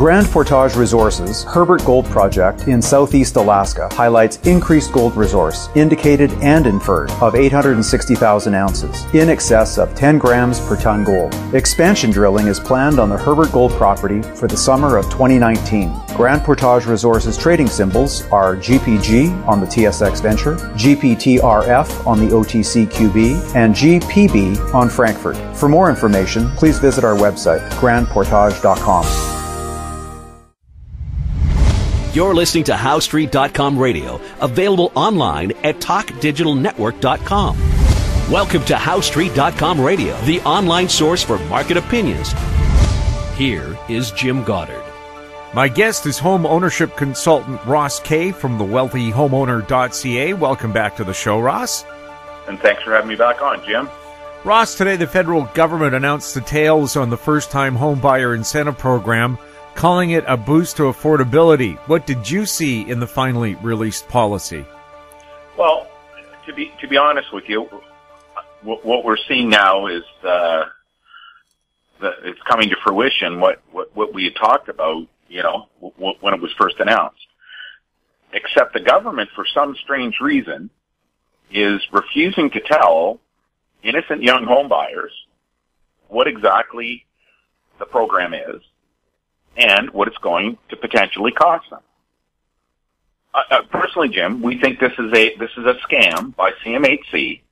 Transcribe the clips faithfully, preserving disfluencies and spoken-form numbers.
Grand Portage Resources, Herbert Gold Project in southeast Alaska highlights increased gold resource, indicated and inferred, of eight hundred sixty thousand ounces, in excess of ten grams per ton gold. Expansion drilling is planned on the Herbert Gold property for the summer of twenty nineteen. Grand Portage Resources trading symbols are G P G on the T S X Venture, G P T R F on the O T C Q B, and G P B on Frankfurt. For more information, please visit our website, grand portage dot com. You're listening to How Street dot com Radio, available online at Talk Digital Network dot com. Welcome to How Street dot com Radio, the online source for market opinions. Here is Jim Goddard. My guest is home ownership consultant Ross Kay from the wealthy homeowner dot c a. Welcome back to the show, Ross. And thanks for having me back on, Jim. Ross, today the federal government announced details on the first-time homebuyer incentive program, calling it a boost to affordability. What did you see in the finally released policy? Well, to be to be honest with you, what we're seeing now is uh, the, it's coming to fruition. What, what what we had talked about, you know, when it was first announced. Except the government, for some strange reason, is refusing to tell innocent young homebuyers what exactly the program is and what it's going to potentially cost them. Uh, uh, personally, Jim, we think this is a this is a scam by C M H C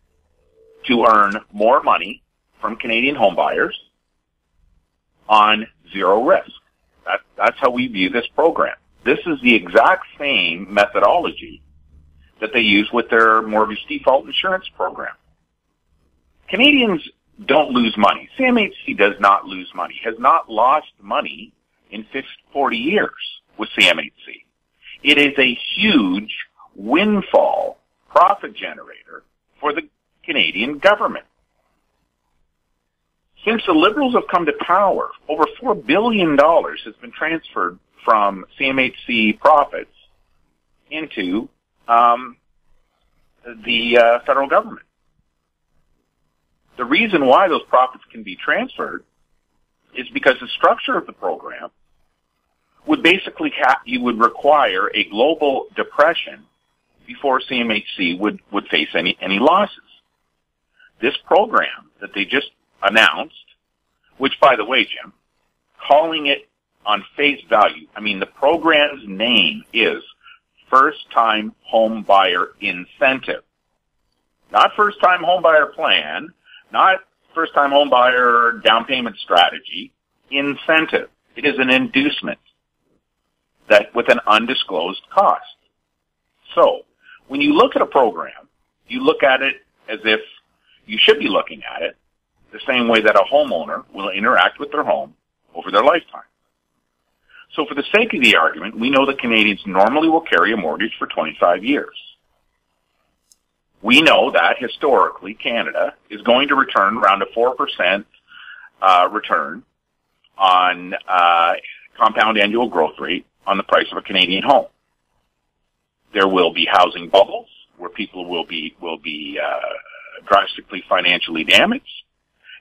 to earn more money from Canadian homebuyers on zero risk. That, that's how we view this program. This is the exact same methodology that they use with their mortgage default insurance program. Canadians don't lose money. C M H C does not lose money, has not lost money in forty years with C M H C. It is a huge windfall profit generator for the Canadian government. Since the Liberals have come to power, over four billion dollars has been transferred from C M H C profits into um, the uh, federal government. The reason why those profits can be transferred is because the structure of the program would basically ha- you would require a global depression before C M H C would, would face any, any losses. This program that they just announced, which, by the way, Jim, calling it on face value, I mean, the program's name is First-Time Home Buyer Incentive. Not First-Time Home Buyer Plan, not First-Time home buyer down payment strategy, incentive. It is an inducement that with an undisclosed cost. So when you look at a program, you look at it as if you should be looking at it the same way that a homeowner will interact with their home over their lifetime. So for the sake of the argument, we know that Canadians normally will carry a mortgage for twenty-five years. We know that historically Canada is going to return around a four percent uh, return on uh, compound annual growth rate on the price of a Canadian home. There will be housing bubbles where people will be will be uh, drastically financially damaged,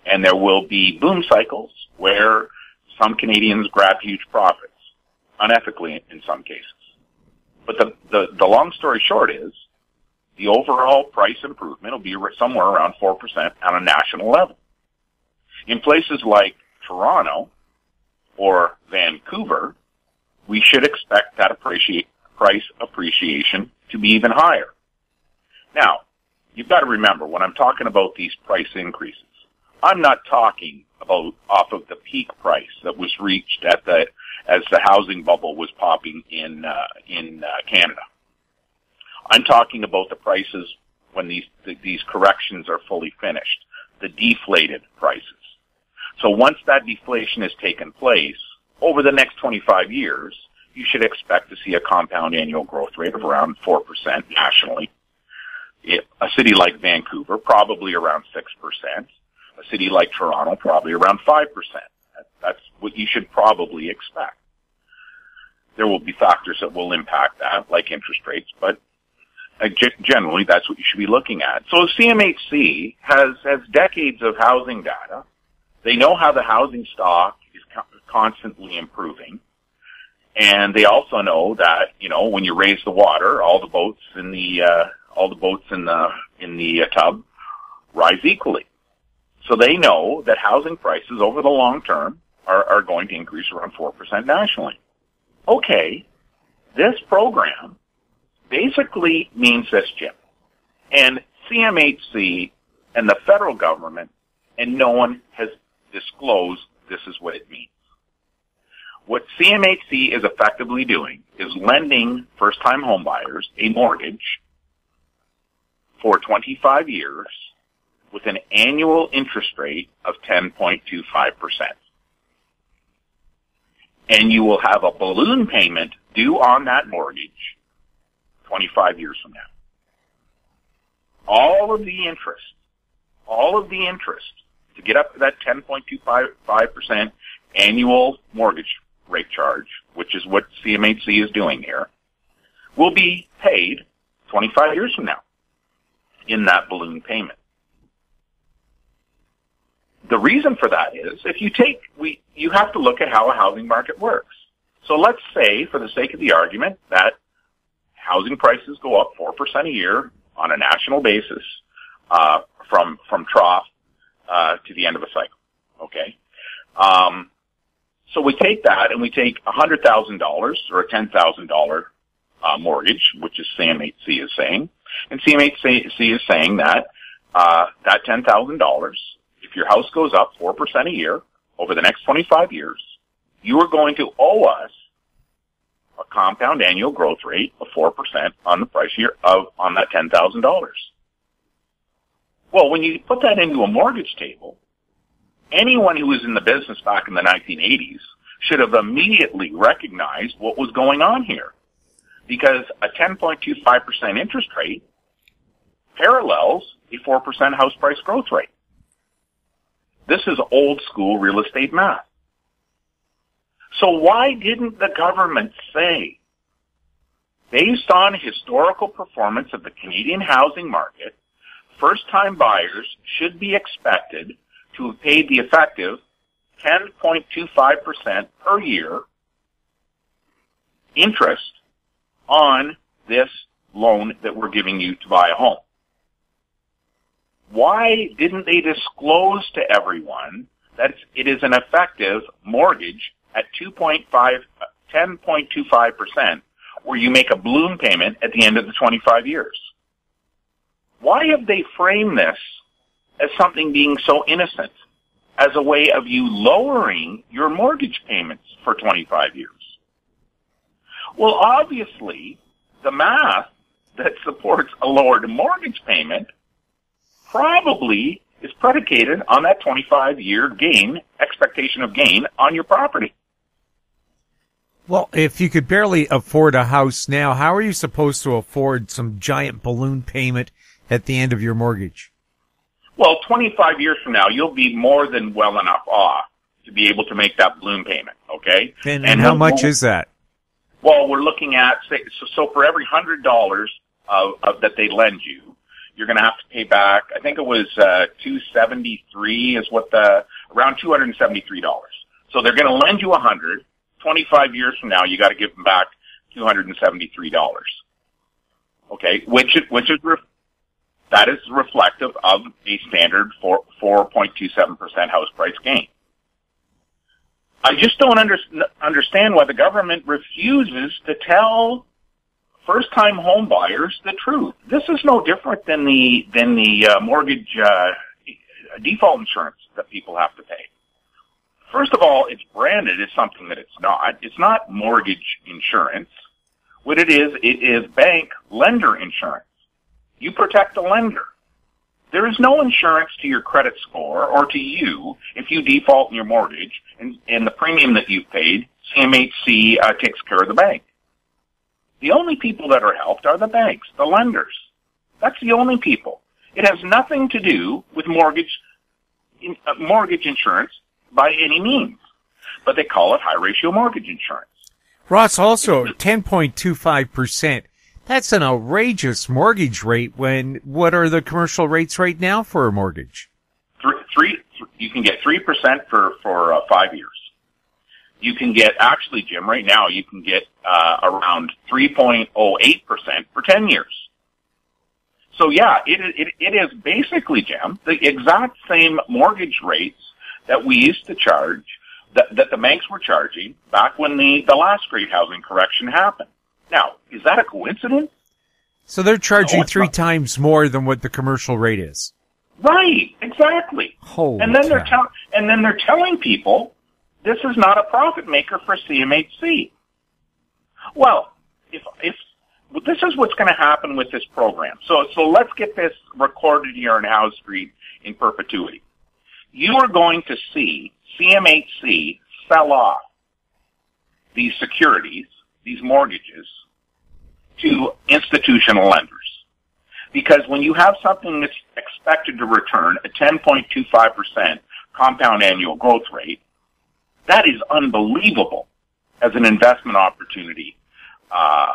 and there will be boom cycles where some Canadians grab huge profits, unethically in some cases. But the the, the long story short is, the overall price improvement will be somewhere around four percent on a national level. In places like Toronto or Vancouver, we should expect that appreciate, price appreciation to be even higher. Now, you've got to remember, when I'm talking about these price increases, I'm not talking about off of the peak price that was reached at the as the housing bubble was popping in uh, in uh, Canada. I'm talking about the prices when these these corrections are fully finished, the deflated prices. So once that deflation has taken place, over the next twenty-five years, you should expect to see a compound annual growth rate of around four percent nationally. A city like Vancouver, probably around six percent. A city like Toronto, probably around five percent. That's what you should probably expect. There will be factors that will impact that, like interest rates, but generally, that's what you should be looking at. So C M H C has, has decades of housing data. They know how the housing stock is constantly improving. And they also know that, you know, when you raise the water, all the boats in the uh, all the boats in the in the uh, tub rise equally. So they know that housing prices over the long term are, are going to increase around four percent nationally. Okay, this program basically means this, Jim. And C M H C and the federal government, and no one has disclosed this is what it means. What C M H C is effectively doing is lending first-time homebuyers a mortgage for twenty-five years with an annual interest rate of ten point two five percent. And you will have a balloon payment due on that mortgage twenty-five years from now. All of the interest, all of the interest to get up to that ten point two five percent annual mortgage rate charge, which is what C M H C is doing here, will be paid twenty-five years from now in that balloon payment. The reason for that is if you take, we, you have to look at how a housing market works. So let's say, for the sake of the argument, that housing prices go up four percent a year on a national basis, uh, from, from trough, uh, to the end of a cycle. Okay. Um, so we take that and we take one hundred thousand dollars or a ten thousand dollars, uh, mortgage, which is C M H C is saying. And C M H C is saying that, uh, that ten thousand dollars, if your house goes up four percent a year over the next twenty-five years, you are going to owe us a compound annual growth rate of four percent on the price year of, on that ten thousand dollars. Well, when you put that into a mortgage table, anyone who was in the business back in the nineteen eighties should have immediately recognized what was going on here, because a ten point two five percent interest rate parallels a four percent house price growth rate. This is old school real estate math. So why didn't the government say, based on historical performance of the Canadian housing market, first-time buyers should be expected to have paid the effective ten point two five percent per year interest on this loan that we're giving you to buy a home? Why didn't they disclose to everyone that it is an effective mortgage at two point five, ten point two five percent, where you make a balloon payment at the end of the twenty-five years? Why have they framed this as something being so innocent, as a way of you lowering your mortgage payments for twenty-five years? Well, obviously, the math that supports a lowered mortgage payment probably is predicated on that twenty-five-year gain, expectation of gain on your property. Well, if you could barely afford a house now, how are you supposed to afford some giant balloon payment at the end of your mortgage? Well, twenty-five years from now, you'll be more than well enough off to be able to make that balloon payment, okay? And, and, and how much is that? Well, we're looking at, say, so, so for every one hundred dollars of, of that they lend you, you're going to have to pay back, I think it was uh, two hundred seventy-three dollars is what the, around two hundred seventy-three dollars. So they're going to lend you one hundred dollars. twenty-five years from now, you got to give them back two hundred seventy-three dollars. Okay, which, which is, ref- that is reflective of a standard for four point two seven percent house price gain. I just don't under- understand why the government refuses to tell first-time home buyers the truth. This is no different than the than the uh, mortgage uh, default insurance that people have to pay. First of all, it's branded as something that it's not. It's not mortgage insurance. What it is, it is bank lender insurance. You protect the lender. There is no insurance to your credit score or to you if you default in your mortgage, and, and the premium that you've paid, C M H C uh, takes care of the bank. The only people that are helped are the banks, the lenders. That's the only people. It has nothing to do with mortgage in, uh, mortgage insurance by any means, but they call it high-ratio mortgage insurance. Ross, also, ten point two five percent. That's an outrageous mortgage rate when what are the commercial rates right now for a mortgage? Three, three you can get three percent for, for uh, five years. you can get, actually, Jim, right now you can get uh, around three point oh eight percent for ten years. So, yeah, it, it, it is basically, Jim, the exact same mortgage rates that we used to charge, that, that the banks were charging back when the, the last great housing correction happened. Now, is that a coincidence? So they're charging no, three not. times more than what the commercial rate is. Right, exactly. Holy and then cow. they're tell- and then they're telling people this is not a profit maker for C M H C. Well, if if this is what's going to happen with this program. So so let's get this recorded here on Howe Street in perpetuity. You are going to see C M H C sell off these securities, these mortgages, to institutional lenders. Because when you have something that's expected to return a ten point two five percent compound annual growth rate, that is unbelievable as an investment opportunity uh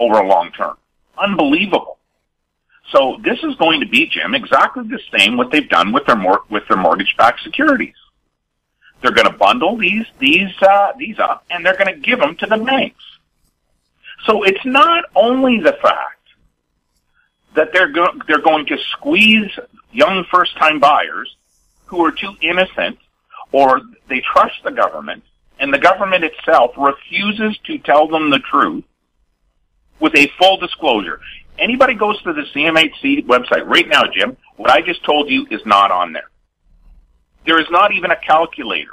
over a long term. Unbelievable. So this is going to be, Jim, exactly the same what they've done with their mor- with their mortgage-backed securities. They're going to bundle these these uh these up, and they're going to give them to the banks. So it's not only the fact that they're go- they're going to squeeze young first-time buyers who are too innocent, or they trust the government, and the government itself refuses to tell them the truth with a full disclosure. Anybody goes to the C M H C website right now, Jim, what I just told you is not on there. There is not even a calculator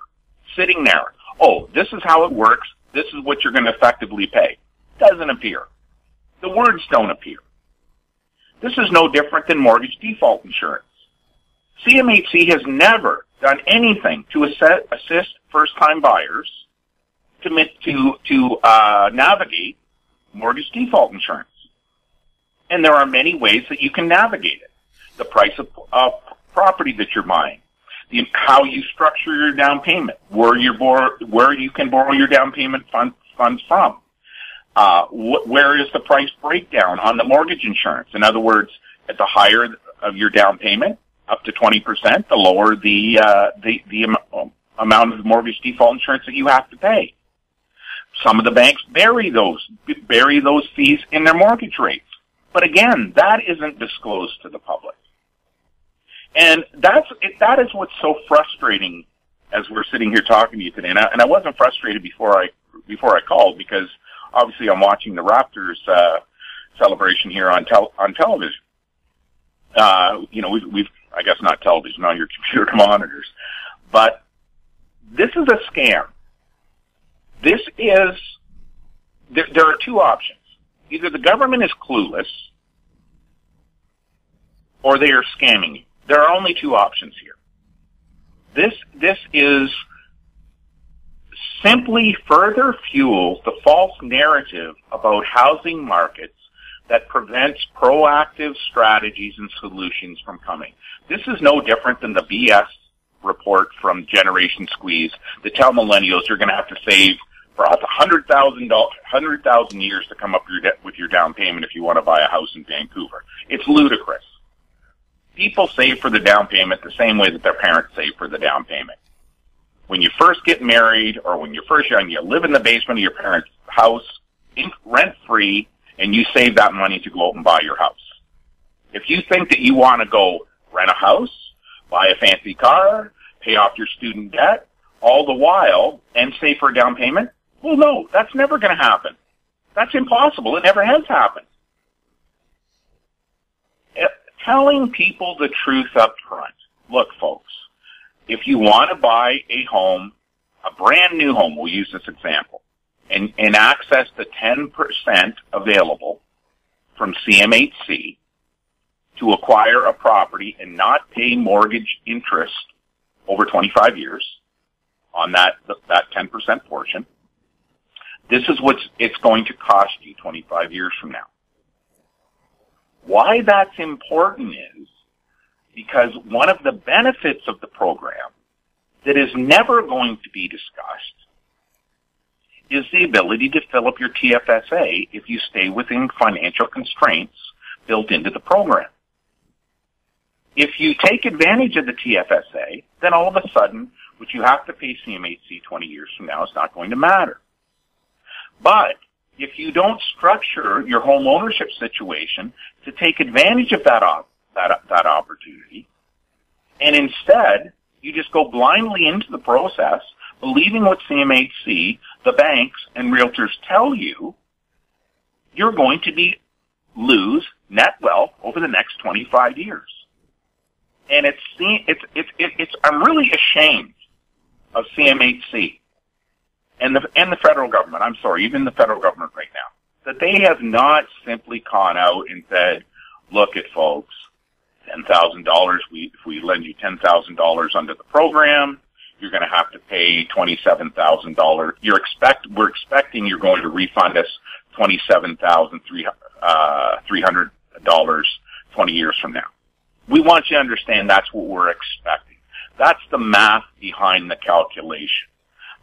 sitting there. Oh, this is how it works. This is what you're going to effectively pay. Doesn't appear. The words don't appear. This is no different than mortgage default insurance. C M H C has never done anything to assist first-time buyers to to to uh navigate mortgage default insurance. And there are many ways that you can navigate it. The price of uh, property that you're buying, the, how you structure your down payment, where you borrow, where you can borrow your down payment fund, funds from. Uh, wh- where is the price breakdown on the mortgage insurance? In other words, at the higher of your down payment, up to twenty percent, the lower the, uh, the, the am- amount of mortgage default insurance that you have to pay. Some of the banks bury those, bury those fees in their mortgage rates. But again, that isn't disclosed to the public. And that's, it, that is what's so frustrating as we're sitting here talking to you today. And I, and I wasn't frustrated before I, before I called, because obviously, I'm watching the Raptors uh, celebration here on tel- on television. Uh, you know, we've, we've, I guess not television, on your computer monitors. But this is a scam. This is, there, there are two options. Either the government is clueless, or they are scamming you. There are only two options here. This, this is simply further fuels the false narrative about housing markets that prevents proactive strategies and solutions from coming. This is no different than the B S report from Generation Squeeze that tell millennials you're going to have to save for one hundred thousand dollars, one hundred thousand years to come up your debt with your down payment if you want to buy a house in Vancouver. It's ludicrous. People save for the down payment the same way that their parents save for the down payment. When you first get married or when you're first young, you live in the basement of your parents' house, rent-free, and you save that money to go out and buy your house. If you think that you want to go rent a house, buy a fancy car, pay off your student debt, all the while, and save for a down payment, well, no, that's never going to happen. That's impossible. It never has happened. Telling people the truth up front. Look, folks. If you want to buy a home, a brand new home, we'll use this example, and, and access the ten percent available from C M H C to acquire a property and not pay mortgage interest over twenty-five years on that, that ten percent portion, this is what it's going to cost you twenty-five years from now. Why that's important is because one of the benefits of the program that is never going to be discussed is the ability to fill up your T F S A if you stay within financial constraints built into the program. If you take advantage of the T F S A, then all of a sudden which you have to pay C M H C twenty years from now, it's not going to matter. But if you don't structure your home ownership situation to take advantage of that op that, that opportunity, and instead you just go blindly into the process, believing what C M H C, the banks, and realtors tell you, you're going to be lose net wealth over the next twenty-five years. And it's, it's, it's, it's, I'm really ashamed of C M H C and the, and the federal government. I'm sorry, even the federal government right now, that they have not simply gone out and said, look at folks, ten thousand dollars, we, if we lend you ten thousand dollars under the program, you're going to have to pay twenty-seven thousand dollars. You're expect, we're expecting you're going to refund us twenty-seven thousand three hundred dollars twenty years from now. We want you to understand that's what we're expecting. That's the math behind the calculation.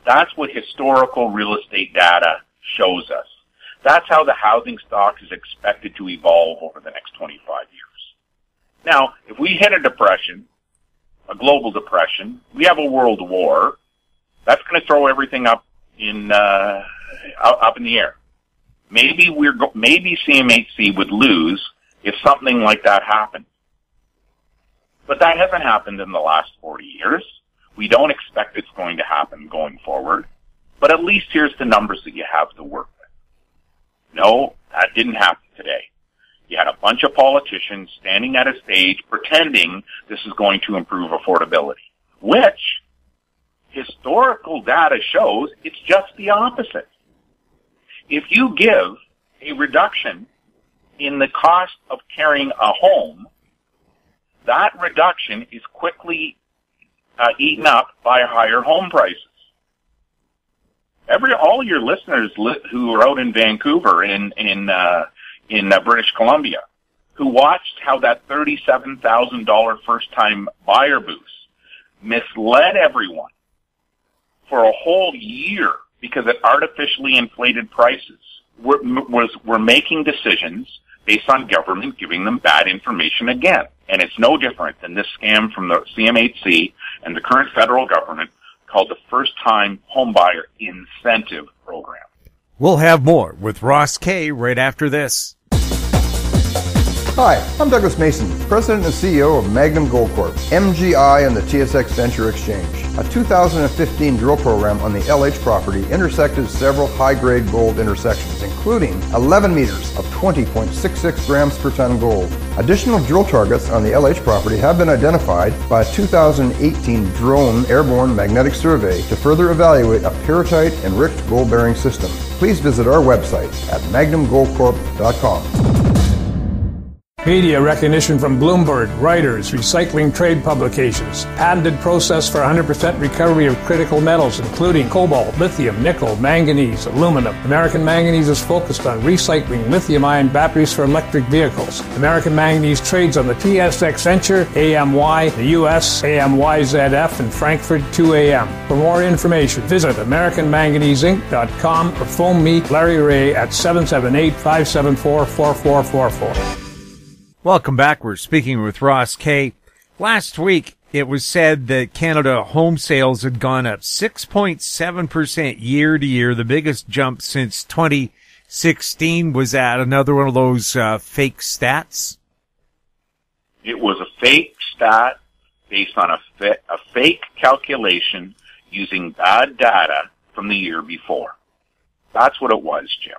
That's what historical real estate data shows us. That's how the housing stock is expected to evolve over the next twenty-five years. Now, if we hit a depression, a global depression, we have a world war, that's going to throw everything up in, uh, up in the air. Maybe we're, maybe C M H C would lose if something like that happened. But that hasn't happened in the last forty years. We don't expect it's going to happen going forward. But at least here's the numbers that you have to work with. No, that didn't happen today. You had a bunch of politicians standing at a stage pretending this is going to improve affordability, which historical data shows it's just the opposite. If you give a reduction in the cost of carrying a home, that reduction is quickly uh, eaten up by higher home prices. Every all your listeners li who are out in Vancouver in in uh, in uh, British Columbia, who watched how that thirty-seven thousand dollar first-time buyer boost misled everyone for a whole year, because it artificially inflated prices. We're, was, we're making decisions based on government giving them bad information again. And it's no different than this scam from the C M H C and the current federal government called the First-Time Homebuyer Incentive Program. We'll have more with Ross Kay right after this. Hi, I'm Douglas Mason, President and C E O of Magnum Gold Corp, M G I and the T S X Venture Exchange. A two thousand fifteen drill program on the L H property intersected several high-grade gold intersections, including eleven meters of twenty point six six grams per ton gold. Additional drill targets on the L H property have been identified by a two thousand eighteen drone airborne magnetic survey to further evaluate a pyrrhotite-enriched gold-bearing system. Please visit our website at magnum gold corp dot com. Media recognition from Bloomberg, Reuters, recycling trade publications. Patented process for one hundred percent recovery of critical metals, including cobalt, lithium, nickel, manganese, aluminum. American Manganese is focused on recycling lithium-ion batteries for electric vehicles. American Manganese trades on the T S X Venture, A M Y, the U S, A M Y Z F, and Frankfurt two A M. For more information, visit American Manganese Inc dot com or phone me, Larry Ray, at seven seven eight, five seven four, four four four four. Welcome back. We're speaking with Ross Kay. Last week, it was said that Canada home sales had gone up six point seven percent year to year. The biggest jump since twenty sixteen. Was that another one of those uh, fake stats? It was a fake stat based on a, fa a fake calculation using bad data from the year before. That's what it was, Jim.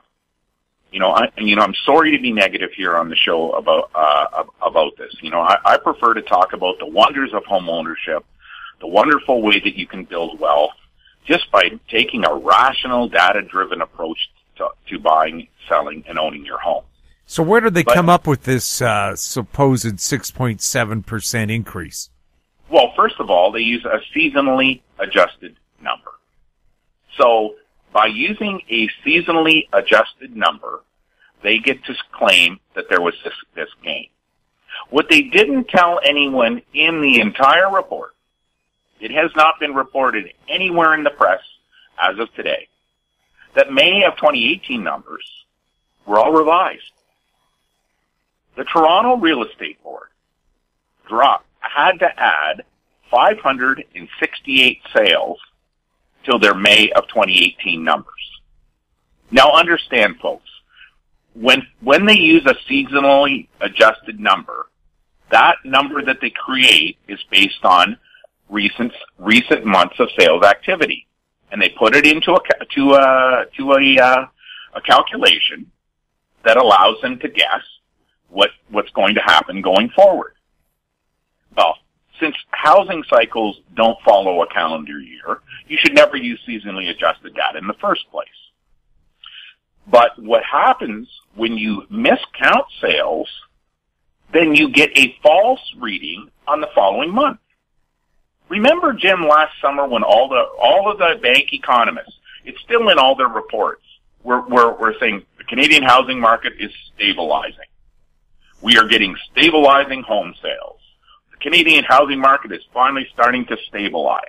You know, I, you know, I'm sorry to be negative here on the show about uh, about this. You know, I, I prefer to talk about the wonders of home ownership, the wonderful way that you can build wealth just by taking a rational, data-driven approach to, to buying, selling, and owning your home. So, where did they but, come up with this uh, supposed six point seven percent increase? Well, first of all, they use a seasonally adjusted number. So, by using a seasonally adjusted number, they get to claim that there was this, this gain. What they didn't tell anyone in the entire report, it has not been reported anywhere in the press as of today, that May of twenty eighteen numbers were all revised. The Toronto Real Estate Board dropped, had to add five hundred sixty-eight sales till their May of twenty eighteen numbers. Now understand, folks, when when they use a seasonally adjusted number, that number that they create is based on recent recent months of sales activity, and they put it into a to a to a uh, a calculation that allows them to guess what what's going to happen going forward. Well, since housing cycles don't follow a calendar year, you should never use seasonally adjusted data in the first place. But what happens when you miscount sales, then you get a false reading on the following month. Remember, Jim, last summer when all the all of the bank economists, it's still in all their reports, we're, we're, we're saying the Canadian housing market is stabilizing. We are getting stabilizing home sales. The Canadian housing market is finally starting to stabilize.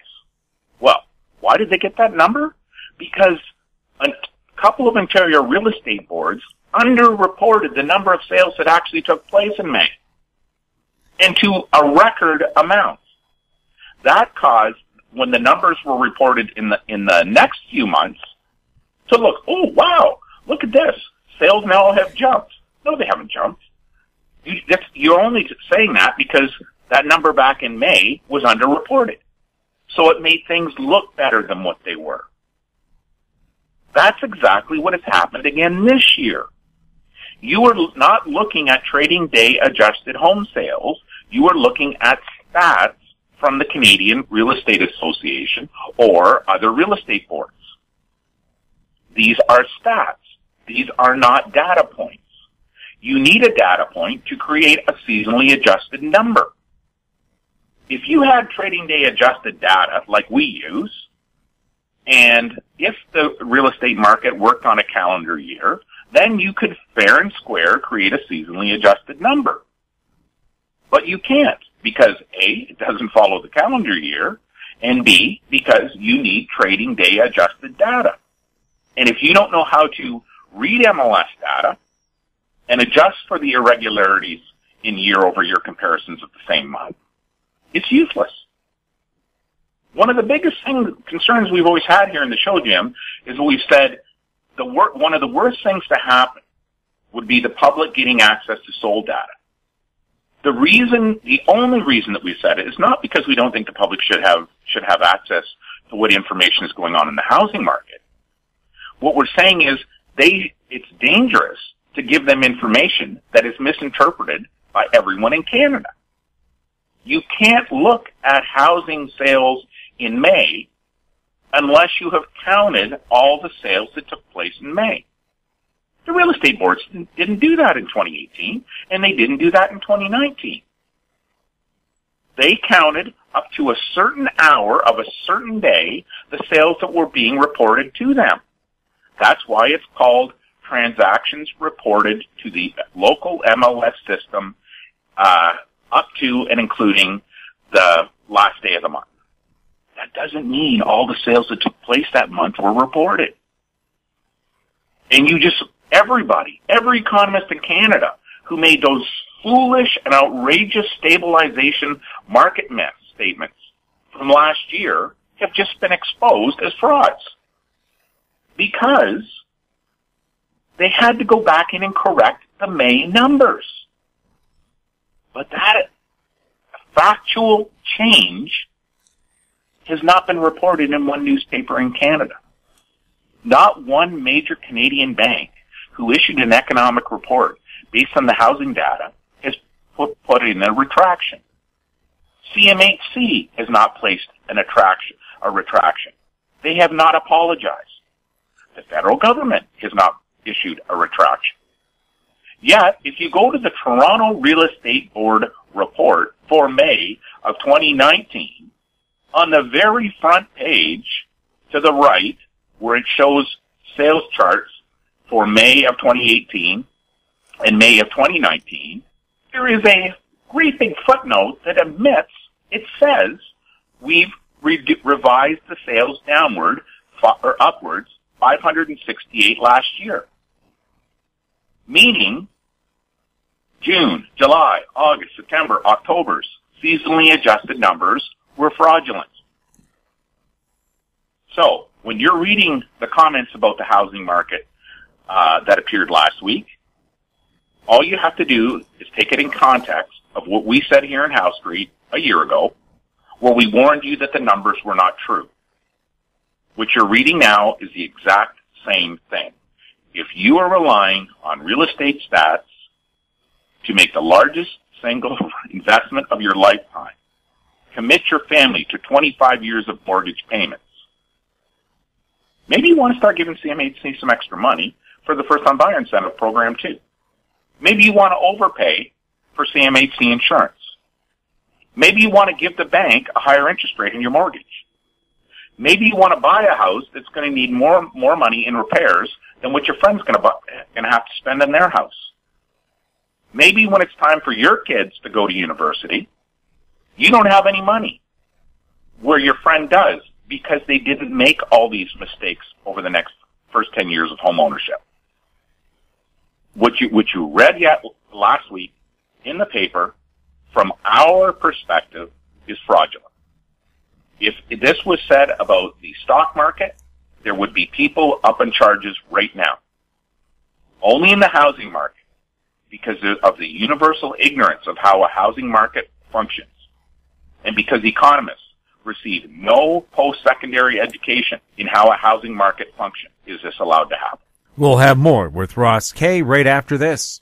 Well, why did they get that number? Because a couple of Ontario real estate boards underreported the number of sales that actually took place in May, and to a record amount. That caused, when the numbers were reported in the in the next few months, to look, oh, wow, look at this. Sales now have jumped. No, they haven't jumped. You, that's, you're only saying that because that number back in May was underreported. So it made things look better than what they were. That's exactly what has happened again this year. You are not looking at trading day adjusted home sales. You are looking at stats from the Canadian Real Estate Association or other real estate boards. These are stats. These are not data points. You need a data point to create a seasonally adjusted number. If you had trading day adjusted data like we use, and if the real estate market worked on a calendar year, then you could fair and square create a seasonally adjusted number. But you can't, because A, it doesn't follow the calendar year, and B, because you need trading day adjusted data. And if you don't know how to read M L S data and adjust for the irregularities in year-over-year comparisons of the same month, it's useless. One of the biggest thing, concerns we've always had here in the show, Jim, is we've said the wor- one of the worst things to happen would be the public getting access to sold data. The reason, the only reason that we've said it is not because we don't think the public should have should have access to what information is going on in the housing market. What we're saying is they it's dangerous to give them information that is misinterpreted by everyone in Canada. You can't look at housing sales in May, unless you have counted all the sales that took place in May. The real estate boards didn't do that in twenty eighteen, and they didn't do that in twenty nineteen. They counted up to a certain hour of a certain day the sales that were being reported to them. That's why it's called transactions reported to the local M L S system uh, up to and including the last day of the month. That doesn't mean all the sales that took place that month were reported. And you just, everybody, every economist in Canada who made those foolish and outrageous stabilization market myth statements from last year have just been exposed as frauds because they had to go back in and correct the May numbers. But that factual change has not been reported in one newspaper in Canada. Not one major Canadian bank who issued an economic report based on the housing data has put, put in a retraction. C M H C has not placed an attraction, a retraction. They have not apologized. The federal government has not issued a retraction. Yet, if you go to the Toronto Real Estate Board report for May of twenty nineteen, on the very front page to the right, where it shows sales charts for May of twenty eighteen and May of twenty nineteen, there is a great big footnote that admits, it says, we've re- revised the sales downward or upwards five hundred sixty-eight last year. Meaning, June, July, August, September, October's seasonally adjusted numbers were fraudulent. So when you're reading the comments about the housing market uh, that appeared last week, all you have to do is take it in context of what we said here in House Street a year ago, where we warned you that the numbers were not true. What you're reading now is the exact same thing. If you are relying on real estate stats to make the largest single investment of your lifetime, commit your family to twenty-five years of mortgage payments, maybe you want to start giving C M H C some extra money for the first-time buyer incentive program too. Maybe you want to overpay for C M H C insurance. Maybe you want to give the bank a higher interest rate on your mortgage. Maybe you want to buy a house that's going to need more more money in repairs than what your friend's going to, buy, going to have to spend on their house. Maybe when it's time for your kids to go to university, you don't have any money where your friend does because they didn't make all these mistakes over the next first ten years of home ownership. What you, what you read yet last week in the paper, from our perspective, is fraudulent. If this was said about the stock market, there would be people up in charges right now. Only in the housing market, because of the universal ignorance of how a housing market functions, and because economists receive no post-secondary education in how a housing market functions, is this allowed to happen. We'll have more with Ross Kay right after this.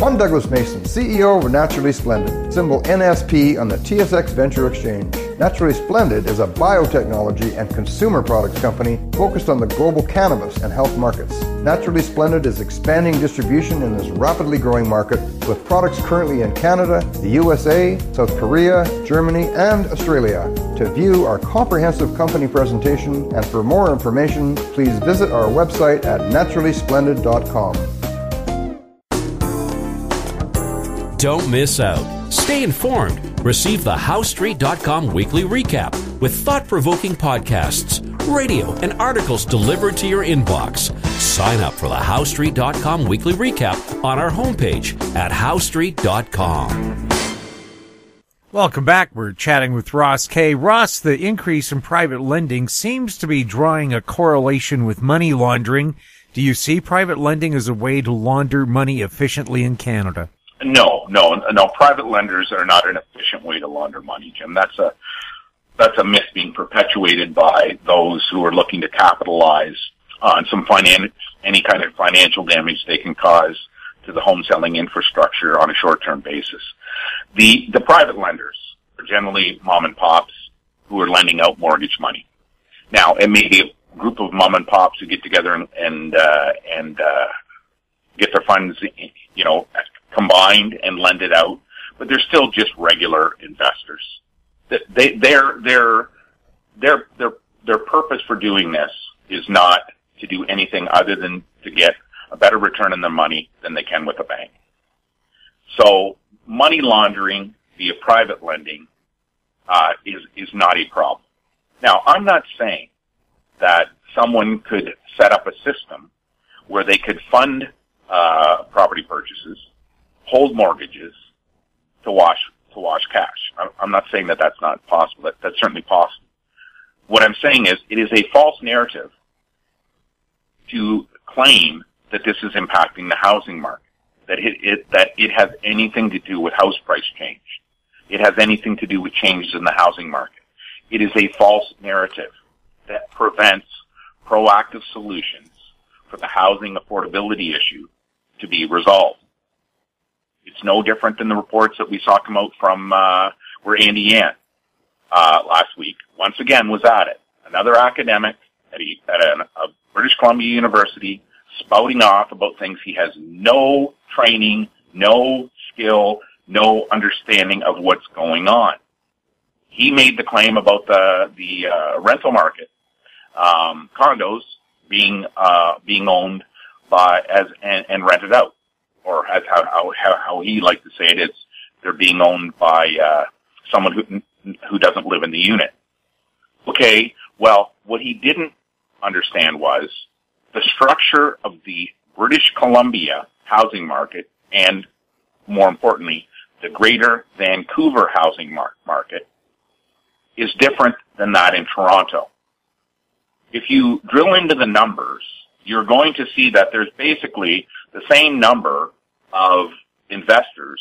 I'm Douglas Mason, C E O of Naturally Splendid, symbol N S P on the T S X Venture Exchange. Naturally Splendid is a biotechnology and consumer products company focused on the global cannabis and health markets. Naturally Splendid is expanding distribution in this rapidly growing market with products currently in Canada, the U S A, South Korea, Germany, and Australia. To view our comprehensive company presentation and for more information, please visit our website at naturally splendid dot com. Don't miss out. Stay informed. Receive the Howe Street dot com weekly recap with thought-provoking podcasts, radio, and articles delivered to your inbox. Sign up for the Howe Street dot com weekly recap on our homepage at Howe Street dot com. Welcome back. We're chatting with Ross Kay. Ross, the increase in private lending seems to be drawing a correlation with money laundering. Do you see private lending as a way to launder money efficiently in Canada? No, no, no. Private lenders are not an efficient way to launder money, Jim. That's a that's a myth being perpetuated by those who are looking to capitalize on some finan- any kind of financial damage they can cause to the home selling infrastructure on a short-term basis. The the private lenders are generally mom and pops who are lending out mortgage money. Now, it may be a group of mom and pops who get together and and uh, and uh, get their funds, you know, combined and lend it out, but they're still just regular investors. They, their, their, their, their, their purpose for doing this is not to do anything other than to get a better return on their money than they can with a bank. So money laundering via private lending, uh, is, is not a problem. Now, I'm not saying that someone could set up a system where they could fund, uh, property purchases, hold mortgages to wash to wash cash. I'm not saying that that's not possible. That, that's certainly possible. What I'm saying is it is a false narrative to claim that this is impacting the housing market, that it, it that it has anything to do with house price change. It has anything to do with changes in the housing market. It is a false narrative that prevents proactive solutions for the housing affordability issue to be resolved. It's no different than the reports that we saw come out from uh where Andy Yan uh last week. Once again was at it. Another academic at, a, at a, a British Columbia University spouting off about things he has no training, no skill, no understanding of what's going on. He made the claim about the the uh rental market, um condos being uh being owned by as and, and rented out. Or as how, how, how he liked to say it, it's they're being owned by uh, someone who who doesn't live in the unit. Okay, well, what he didn't understand was the structure of the British Columbia housing market, and more importantly, the greater Vancouver housing mar- market is different than that in Toronto. If you drill into the numbers, you're going to see that there's basically the same number of investors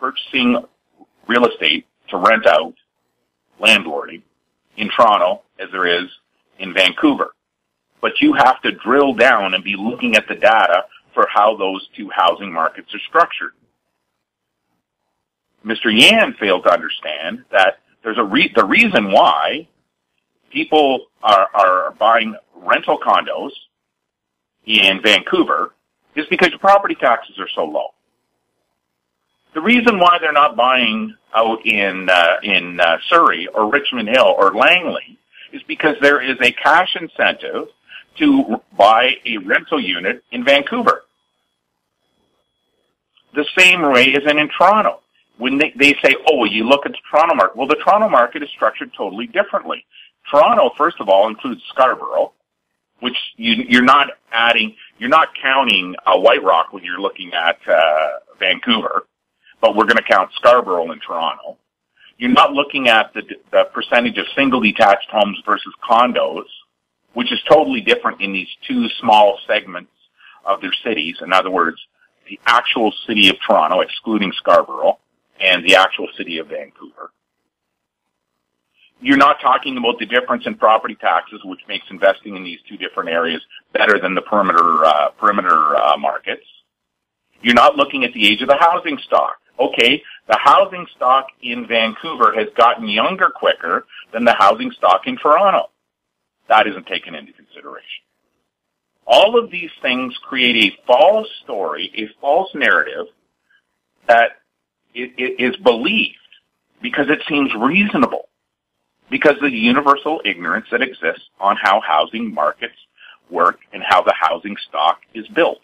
purchasing real estate to rent out, landlording, in Toronto as there is in Vancouver. But you have to drill down and be looking at the data for how those two housing markets are structured. Mister Yan failed to understand that there's a re- the reason why people are, are buying rental condos in Vancouver is because your property taxes are so low. The reason why they're not buying out in uh, in uh, Surrey or Richmond Hill or Langley is because there is a cash incentive to buy a rental unit in Vancouver. The same way is in, in Toronto. When they, they say, oh, well, you look at the Toronto market. Well, the Toronto market is structured totally differently. Toronto, first of all, includes Scarborough, which you, you're not adding, you're not counting uh, White Rock when you're looking at uh, Vancouver, but we're going to count Scarborough in Toronto. You're not looking at the, the percentage of single detached homes versus condos, which is totally different in these two small segments of their cities. In other words, the actual city of Toronto, excluding Scarborough, and the actual city of Vancouver. You're not talking about the difference in property taxes, which makes investing in these two different areas better than the perimeter uh, perimeter uh, markets. You're not looking at the age of the housing stock. Okay, the housing stock in Vancouver has gotten younger quicker than the housing stock in Toronto. That isn't taken into consideration. All of these things create a false story, a false narrative that it, it is believed because it seems reasonable, because of the universal ignorance that exists on how housing markets work and how the housing stock is built.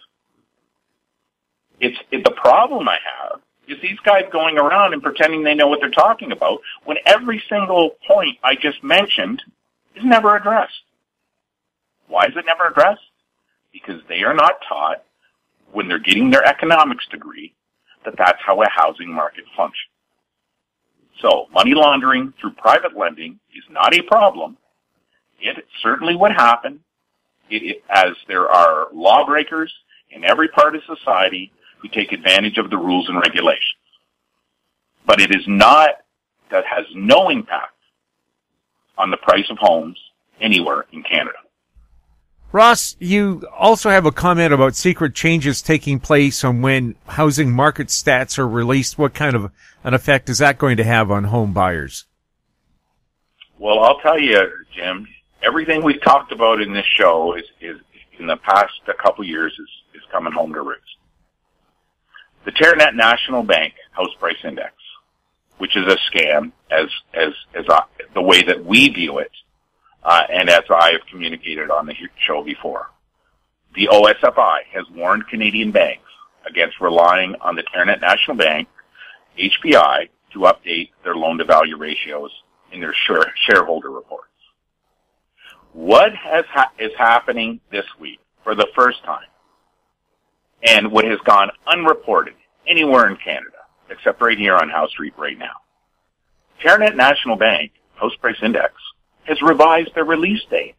It's it, the problem I have is these guys going around and pretending they know what they're talking about when every single point I just mentioned is never addressed. Why is it never addressed? Because they are not taught when they're getting their economics degree that that's how a housing market functions. So money laundering through private lending is not a problem. It certainly would happen, it, it, as there are lawbreakers in every part of society who take advantage of the rules and regulations. But it is not, that has no impact on the price of homes anywhere in Canada. Ross, you also have a comment about secret changes taking place on when housing market stats are released. What kind of an effect is that going to have on home buyers? Well, I'll tell you, Jim, everything we've talked about in this show is, is in the past a couple of years is, is coming home to roost. The Teranet National Bank House Price Index, which is a scam as, as, as I, the way that we view it, Uh, and as I have communicated on the show before, the O S F I has warned Canadian banks against relying on the Teranet National Bank, H P I, to update their loan-to-value ratios in their share- shareholder reports. What has ha- is happening this week for the first time, and what has gone unreported anywhere in Canada, except right here on House Street right now, Teranet National Bank House Price Index has revised their release date.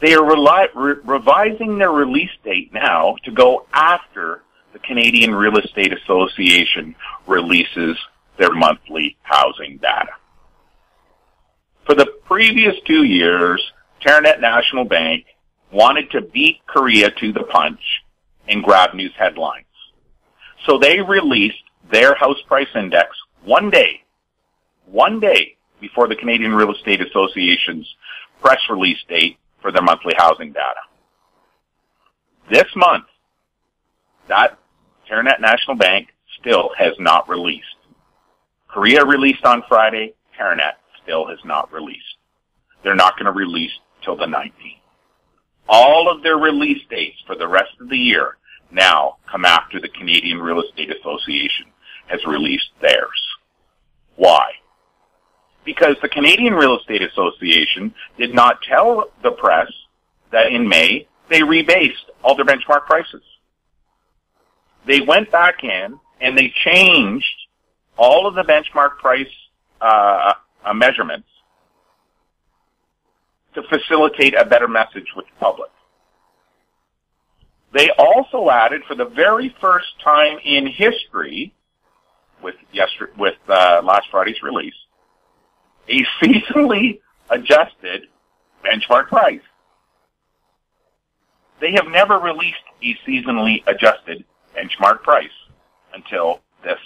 They are rely, re, revising their release date now to go after the Canadian Real Estate Association releases their monthly housing data. For the previous two years, Teranet National Bank wanted to beat C R E A to the punch and grab news headlines. So they released their house price index one day, one day, before the Canadian Real Estate Association's press release date for their monthly housing data. This month, that Teranet National Bank still has not released. C R E A released on Friday, Teranet still has not released. They're not going to release till the nineteenth. All of their release dates for the rest of the year now come after the Canadian Real Estate Association has released theirs. Why? Because the Canadian Real Estate Association did not tell the press that in May they rebased all their benchmark prices. They went back in and they changed all of the benchmark price uh, uh, measurements to facilitate a better message with the public. They also added, for the very first time in history, with yesterday, with uh, last Friday's release, a seasonally adjusted benchmark price. They have never released a seasonally adjusted benchmark price until this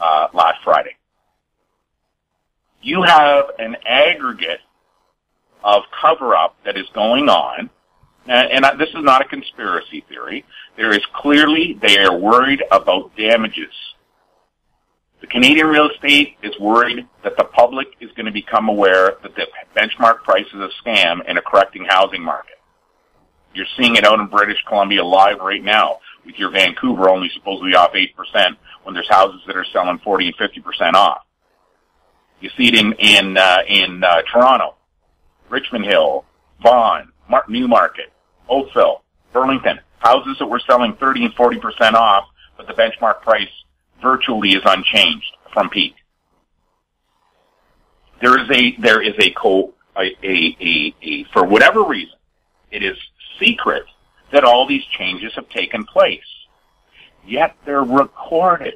uh, last Friday. You have an aggregate of cover-up that is going on, and, and this is not a conspiracy theory. There is clearly, they are worried about damages. The Canadian real estate is worried that the public is going to become aware that the benchmark price is a scam in a correcting housing market. You're seeing it out in British Columbia live right now, with your Vancouver only supposedly off eight percent when there's houses that are selling forty and fifty percent off. You see it in, in, uh, in uh, Toronto, Richmond Hill, Vaughan, Mar- Newmarket, Oakville, Burlington, houses that were selling thirty and forty percent off, but the benchmark price virtually is unchanged from peak. There is a, there is a co, a, a, a, a, for whatever reason, it is secret that all these changes have taken place. Yet they're recorded.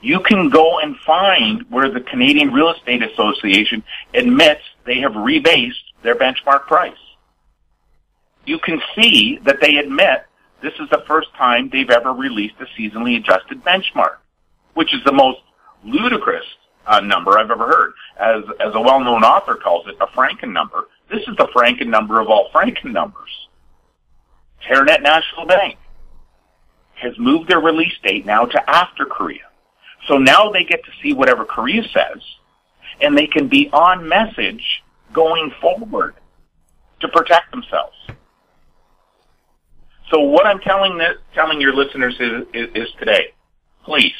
You can go and find where the Canadian Real Estate Association admits they have rebased their benchmark price. You can see that they admit this is the first time they've ever released a seasonally adjusted benchmark, which is the most ludicrous uh, number I've ever heard. As, as a well-known author calls it, a Franken number. This is the Franken number of all Franken numbers. Teranet National Bank has moved their release date now to after CREA. So now they get to see whatever CREA says, and they can be on message going forward to protect themselves. So what I'm telling the, telling your listeners is, is, is today, please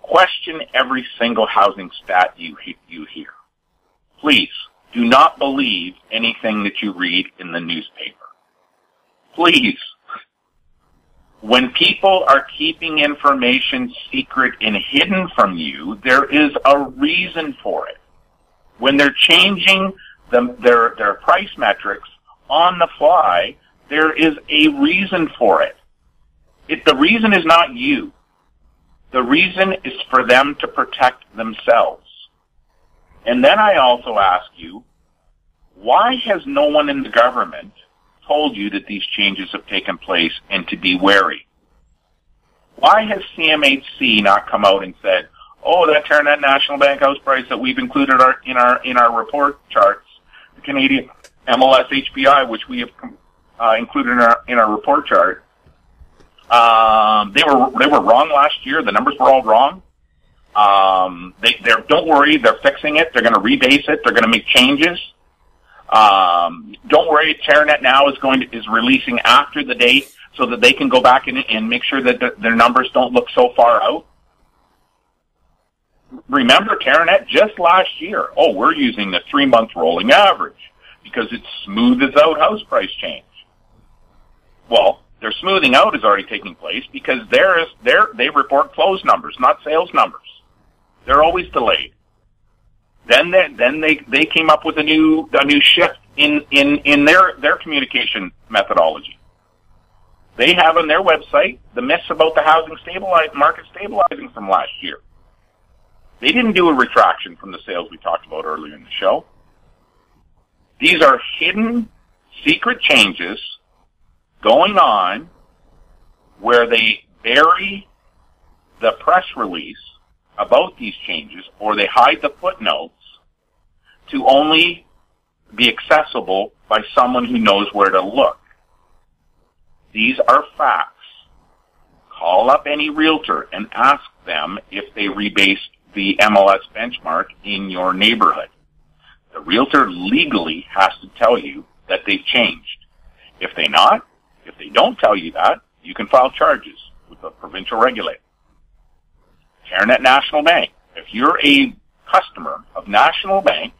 question every single housing stat you you hear. Please do not believe anything that you read in the newspaper. Please, when people are keeping information secret and hidden from you, there is a reason for it. When they're changing the, their their price metrics on the fly, there is a reason for it. It, the reason is not you. The reason is for them to protect themselves. And then I also ask you, why has no one in the government told you that these changes have taken place and to be wary? Why has C M H C not come out and said, oh, that Teranet National Bank house price that we've included our, in our in our report charts, the Canadian M L S H P I, which we have uh, included in our in our report chart, um, they were they were wrong last year. The numbers were all wrong. Um, they they're don't worry, they're fixing it. They're going to rebase it. They're going to make changes. Um, don't worry, Teranet now is going to, is releasing after the date so that they can go back and, and make sure that the, their numbers don't look so far out. Remember, Teranet just last year, oh, we're using the three-month rolling average because it smooths out house price change. Well, their smoothing out is already taking place because there is, there, they report close numbers, not sales numbers. They're always delayed. Then they, then they, they came up with a new, a new shift in, in, in their, their communication methodology. They have on their website the myths about the housing stabilize, market stabilizing from last year. They didn't do a retraction from the sales we talked about earlier in the show. These are hidden, secret changes going on where they bury the press release about these changes, or they hide the footnotes to only be accessible by someone who knows where to look. These are facts. Call up any realtor and ask them if they rebased the M L S benchmark in your neighborhood. The realtor legally has to tell you that they've changed. If they not, if they don't tell you that, you can file charges with the provincial regulator. Teranet National Bank. If you're a customer of National Bank,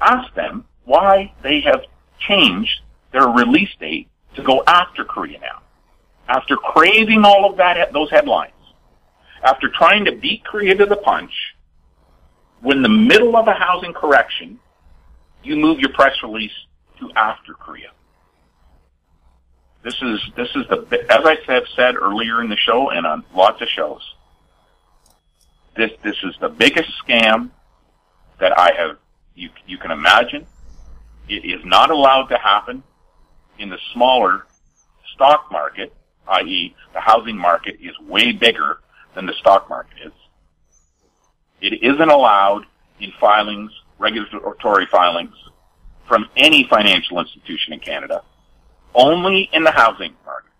ask them why they have changed their release date to go after CREA now. after craving all of that, those headlines, after trying to beat C R E A to the punch, when in the middle of a housing correction, you move your press release to after C R E A. This is, this is the, as I have said earlier in the show and on lots of shows, this, this is the biggest scam that I have, you, you can imagine. It is not allowed to happen in the smaller stock market, that is the housing market is way bigger than the stock market is. It isn't allowed in filings, regulatory filings from any financial institution in Canada, only in the housing market,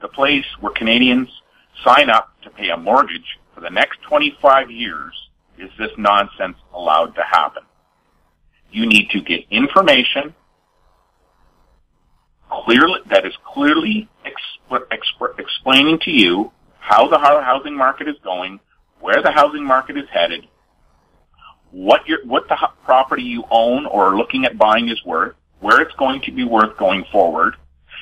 the place where Canadians sign up to pay a mortgage for the next twenty-five years. Is this nonsense allowed to happen? You need to get information clearly that is clearly exp- exp- explaining to you how the housing market is going, where the housing market is headed, what your what the property you own or are looking at buying is worth, where it's going to be worth going forward.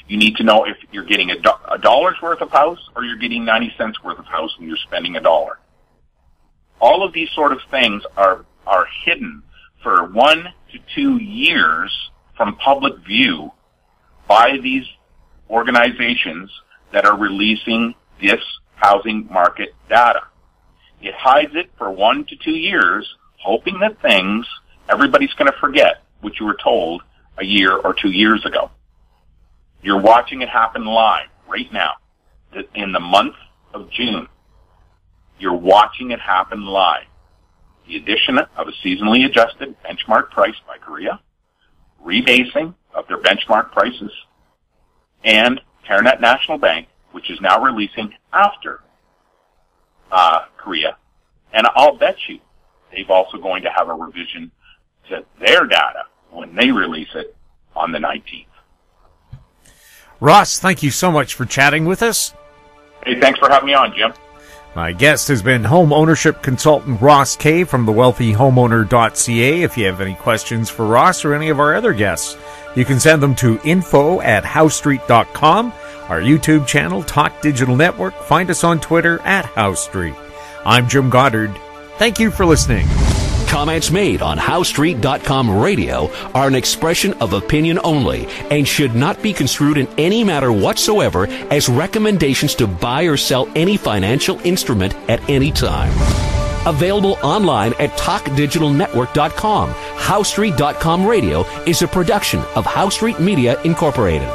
You need to know if you're getting a, do- a dollar's worth of house or you're getting ninety cents worth of house and you're spending a dollar. All of these sort of things are are hidden for one to two years from public view by these organizations that are releasing this housing market data. It hides it for one to two years, hoping that things, everybody's going to forget what you were told a year or two years ago. You're watching it happen live right now. In the month of June, you're watching it happen live. The addition of a seasonally adjusted benchmark price by C R E A, rebasing of their benchmark prices, and Teranet National Bank, which is now releasing after uh, C R E A. And I'll bet you they've also going to have a revision to their data when they release it on the nineteenth. Ross, thank you so much for chatting with us. Hey, thanks for having me on, Jim. My guest has been home ownership consultant Ross Kay from the wealthy homeowner dot c a. If you have any questions for Ross or any of our other guests, you can send them to info at howestreet dot com, our YouTube channel, Talk Digital Network. Find us on Twitter at HoweStreet. I'm Jim Goddard. Thank you for listening. Comments made on How Street dot com radio are an expression of opinion only and should not be construed in any matter whatsoever as recommendations to buy or sell any financial instrument at any time. Available online at talk digital network dot com, How Street dot com radio is a production of HoweStreet Media Incorporated.